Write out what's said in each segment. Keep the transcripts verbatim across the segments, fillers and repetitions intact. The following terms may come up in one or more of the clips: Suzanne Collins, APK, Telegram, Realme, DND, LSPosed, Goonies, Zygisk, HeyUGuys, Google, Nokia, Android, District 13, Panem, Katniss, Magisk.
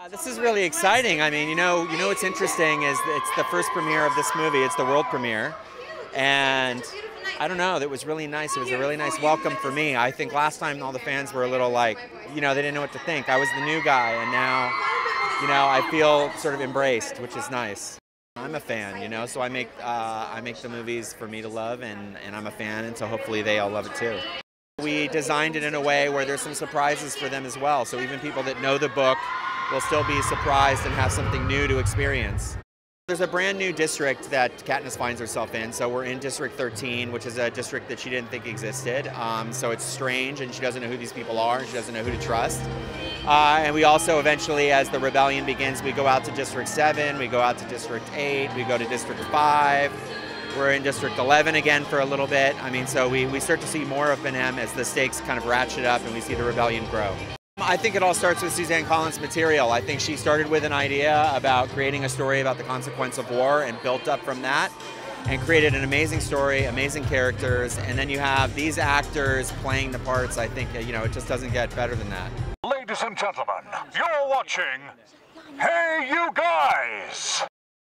Uh, this is really exciting. I mean, you know, you know what's interesting is it's the first premiere of this movie. It's the world premiere. And I don't know, that was really nice. It was a really nice welcome for me. I think last time all the fans were a little like, you know, they didn't know what to think. I was the new guy, and now, you know, I feel sort of embraced, which is nice. I'm a fan, you know, so I make, uh, I make the movies for me to love, and, and I'm a fan, and so hopefully they all love it too. We designed it in a way where there's some surprises for them as well, so even people that know the book will still be surprised and have something new to experience. There's a brand new district that Katniss finds herself in, so we're in District thirteen, which is a district that she didn't think existed, um, so it's strange, and she doesn't know who these people are, and she doesn't know who to trust. Uh, and we also eventually, as the rebellion begins, we go out to District seven, we go out to District eight, we go to District five. We're in District eleven again for a little bit. I mean, so we, we start to see more of Panem as the stakes kind of ratchet up and we see the rebellion grow. I think it all starts with Suzanne Collins' material. I think she started with an idea about creating a story about the consequence of war and built up from that and created an amazing story, amazing characters, and then you have these actors playing the parts. I think, you know, it just doesn't get better than that. Ladies and gentlemen, you're watching Hey You Guys!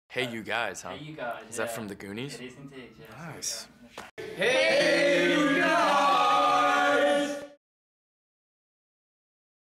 Hey You Guys, huh? Hey You Guys, is that yeah. From the Goonies? It is indeed, yes. Nice. Hey!